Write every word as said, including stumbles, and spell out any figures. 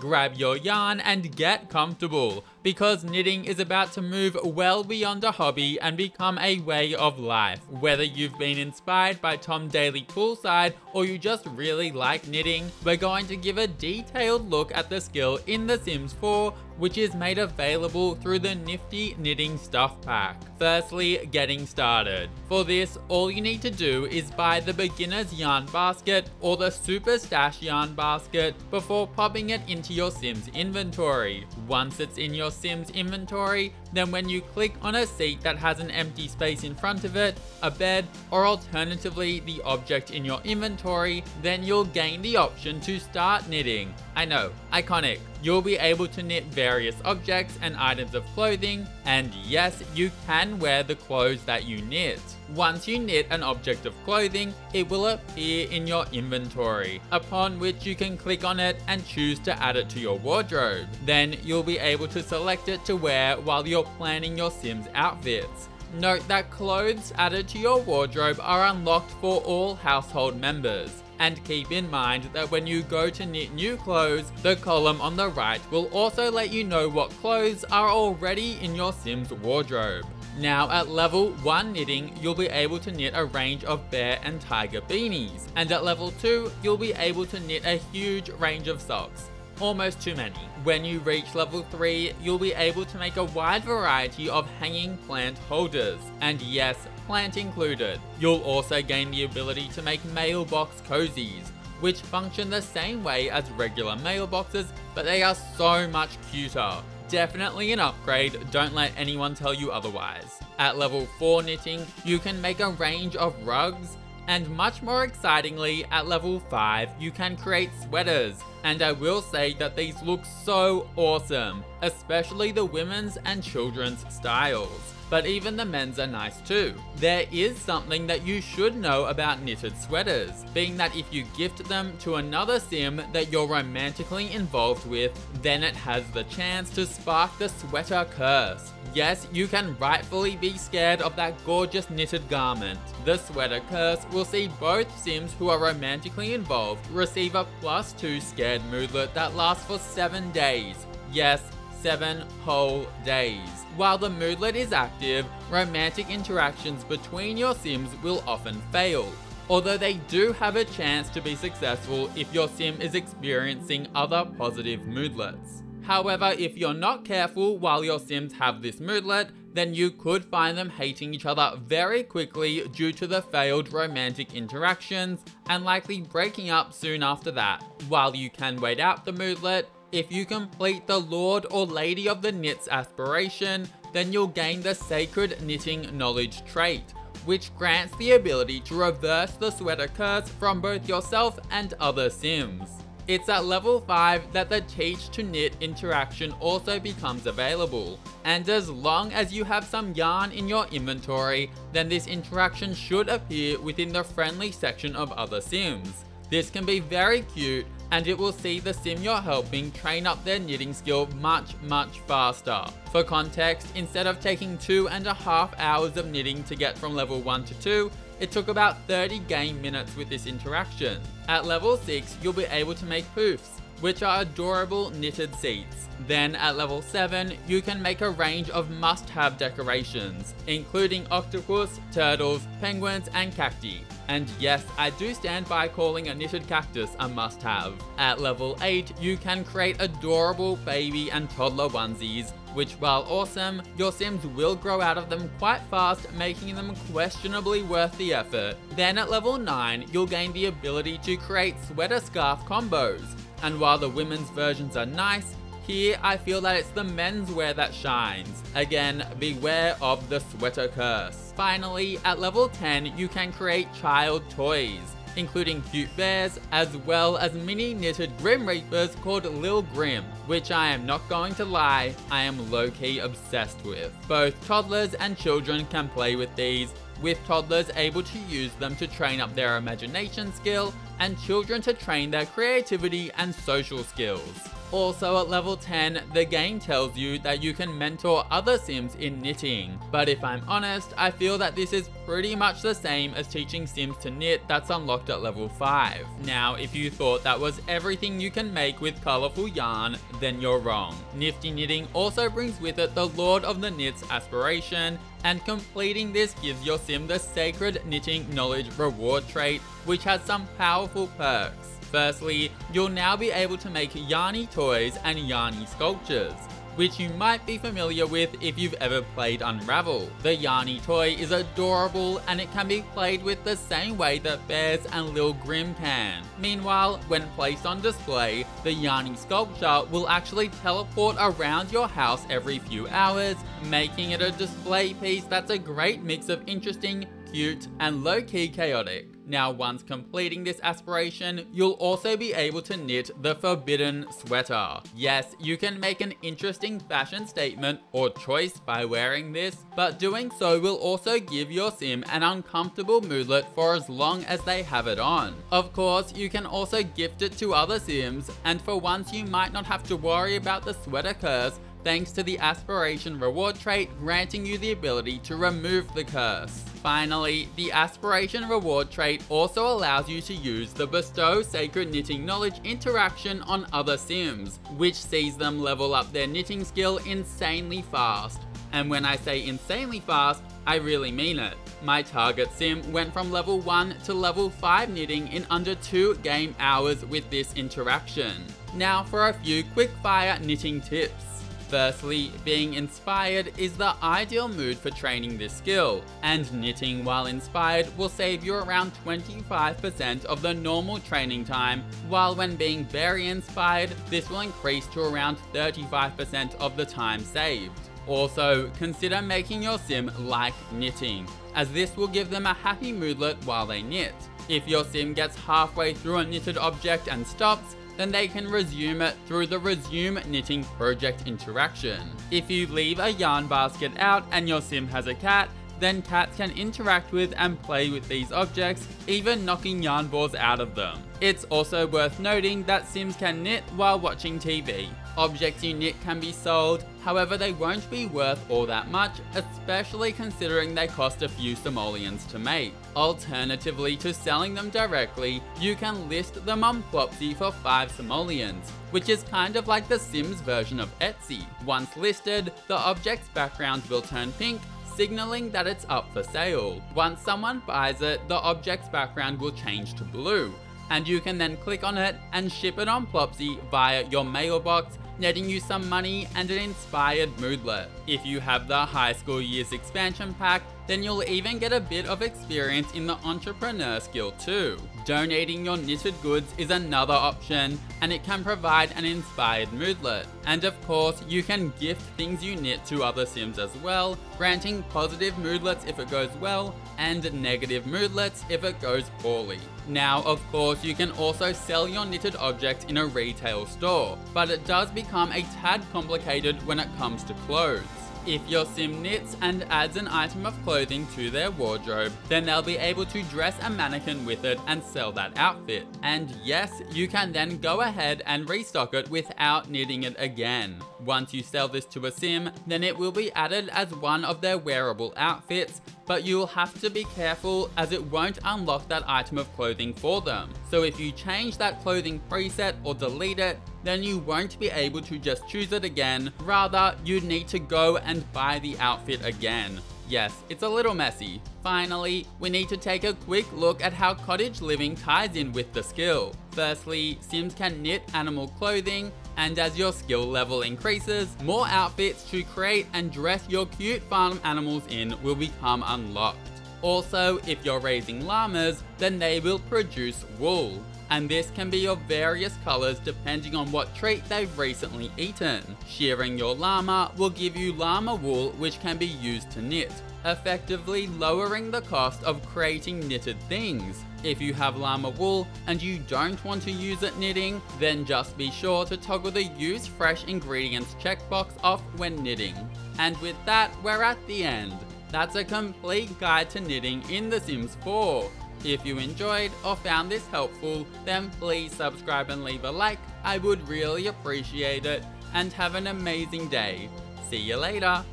Grab your yarn and get comfortable, because knitting is about to move well beyond a hobby and become a way of life. Whether you've been inspired by Tom Daley poolside or you just really like knitting, we're going to give a detailed look at the skill in The Sims four, which is made available through the Nifty Knitting Stuff Pack. Firstly, getting started. For this, all you need to do is buy the beginner's yarn basket or the super stash yarn basket before popping it into your Sims inventory. Once it's in your Sims inventory, then when you click on a seat that has an empty space in front of it, a bed, or alternatively the object in your inventory, then you'll gain the option to start knitting. I know, iconic. You'll be able to knit various objects and items of clothing, and yes, you can wear the clothes that you knit. Once you knit an object of clothing, it will appear in your inventory, upon which you can click on it and choose to add it to your wardrobe. Then you'll be able to select it to wear while you're planning your Sims outfits. Note that clothes added to your wardrobe are unlocked for all household members. And keep in mind that when you go to knit new clothes, the column on the right will also let you know what clothes are already in your Sims wardrobe. Now at level one knitting, you'll be able to knit a range of bear and tiger beanies. And at level two, you'll be able to knit a huge range of socks. Almost too many. When you reach level three, you'll be able to make a wide variety of hanging plant holders. And yes, plant included. You'll also gain the ability to make mailbox cozies, which function the same way as regular mailboxes, but they are so much cuter. Definitely an upgrade, don't let anyone tell you otherwise. At level four knitting, you can make a range of rugs, and much more excitingly, at level five, you can create sweaters. And I will say that these look so awesome, especially the women's and children's styles. But even the men's are nice too. There is something that you should know about knitted sweaters, being that if you gift them to another Sim that you're romantically involved with, then it has the chance to spark the sweater curse. Yes, you can rightfully be scared of that gorgeous knitted garment. The sweater curse will see both Sims who are romantically involved receive a plus two scared moodlet that lasts for seven days. Yes, seven whole days. While the moodlet is active, romantic interactions between your Sims will often fail, although they do have a chance to be successful if your Sim is experiencing other positive moodlets. However, if you're not careful while your Sims have this moodlet, then you could find them hating each other very quickly due to the failed romantic interactions, and likely breaking up soon after that. While you can wait out the moodlet, if you complete the Lord or Lady of the Knits aspiration, then you'll gain the Sacred Knitting Knowledge trait, which grants the ability to reverse the sweater curse from both yourself and other Sims. It's at level five that the teach to knit interaction also becomes available, and as long as you have some yarn in your inventory, then this interaction should appear within the friendly section of other Sims. This can be very cute, and it will see the Sim you're helping train up their knitting skill much, much faster. For context, instead of taking two and a half hours of knitting to get from level one to two, it took about thirty game minutes with this interaction. At level six, you'll be able to make poofs, which are adorable knitted seats. Then at level seven, you can make a range of must-have decorations, including octopus, turtles, penguins, and cacti. And yes, I do stand by calling a knitted cactus a must-have. At level eight, you can create adorable baby and toddler onesies, which while awesome, your Sims will grow out of them quite fast, making them questionably worth the effort. Then at level nine, you'll gain the ability to create sweater scarf combos. And while the women's versions are nice, here I feel that it's the men's wear that shines. Again, beware of the sweater curse. Finally, at level ten, you can create child toys, including cute bears, as well as mini knitted Grim Reapers called Lil Grim, which I am not going to lie, I am low-key obsessed with. Both toddlers and children can play with these, with toddlers able to use them to train up their imagination skill, and children to train their creativity and social skills. Also at level ten, the game tells you that you can mentor other Sims in knitting. But if I'm honest, I feel that this is pretty much the same as teaching Sims to knit that's unlocked at level five. Now, if you thought that was everything you can make with colourful yarn, then you're wrong. Nifty Knitting also brings with it the Lord of the Knits aspiration, and completing this gives your Sim the Sacred Knitting Knowledge reward trait, which has some powerful perks. Firstly, you'll now be able to make Yarny Toys and Yarny Sculptures, which you might be familiar with if you've ever played Unravel. The Yarny Toy is adorable and it can be played with the same way that bears and Lil Grim can. Meanwhile, when placed on display, the Yarny Sculpture will actually teleport around your house every few hours, making it a display piece that's a great mix of interesting, cute, and low-key chaotic. Now, once completing this aspiration, you'll also be able to knit the Forbidden Sweater. Yes, you can make an interesting fashion statement or choice by wearing this, but doing so will also give your Sim an uncomfortable moodlet for as long as they have it on. Of course, you can also gift it to other Sims, and for once you might not have to worry about the Sweater Curse, thanks to the aspiration reward trait granting you the ability to remove the curse. Finally, the aspiration reward trait also allows you to use the Bestow Sacred Knitting Knowledge interaction on other Sims, which sees them level up their knitting skill insanely fast. And when I say insanely fast, I really mean it. My target Sim went from level one to level five knitting in under two game hours with this interaction. Now for a few quickfire knitting tips. Firstly, being inspired is the ideal mood for training this skill, and knitting while inspired will save you around twenty-five percent of the normal training time, while when being very inspired, this will increase to around thirty-five percent of the time saved. Also, consider making your Sim like knitting, as this will give them a happy moodlet while they knit. If your Sim gets halfway through a knitted object and stops, then they can resume it through the Resume Knitting Project interaction. If you leave a yarn basket out and your Sim has a cat, then cats can interact with and play with these objects, even knocking yarn balls out of them. It's also worth noting that Sims can knit while watching T V. Objects you knit can be sold, however they won't be worth all that much, especially considering they cost a few simoleons to make. Alternatively to selling them directly, you can list them on Plopsy for five simoleons, which is kind of like the Sims version of Etsy. Once listed, the object's background will turn pink, signaling that it's up for sale. Once someone buys it, the object's background will change to blue, and you can then click on it and ship it on Plopsy via your mailbox, netting you some money and an inspired moodlet. If you have the High School Years Expansion Pack, then you'll even get a bit of experience in the entrepreneur skill too. Donating your knitted goods is another option, and it can provide an inspired moodlet. And of course, you can gift things you knit to other Sims as well, granting positive moodlets if it goes well, and negative moodlets if it goes poorly. Now, of course, you can also sell your knitted object in a retail store, but it does become a tad complicated when it comes to clothes. If your Sim knits and adds an item of clothing to their wardrobe, then they'll be able to dress a mannequin with it and sell that outfit. And yes, you can then go ahead and restock it without knitting it again. Once you sell this to a Sim, then it will be added as one of their wearable outfits, but you'll have to be careful as it won't unlock that item of clothing for them. So if you change that clothing preset or delete it, then you won't be able to just choose it again. Rather, you'd need to go and buy the outfit again. Yes, it's a little messy. Finally, we need to take a quick look at how cottage living ties in with the skill. Firstly, Sims can knit animal clothing, and as your skill level increases, more outfits to create and dress your cute farm animals in will become unlocked. Also, if you're raising llamas, then they will produce wool, and this can be of various colors depending on what treat they've recently eaten. Shearing your llama will give you llama wool, which can be used to knit, effectively lowering the cost of creating knitted things. If you have llama wool and you don't want to use it knitting, then just be sure to toggle the Use Fresh Ingredients checkbox off when knitting. And with that, we're at the end. That's a complete guide to knitting in The Sims four. If you enjoyed or found this helpful, then please subscribe and leave a like, I would really appreciate it, and have an amazing day. See you later.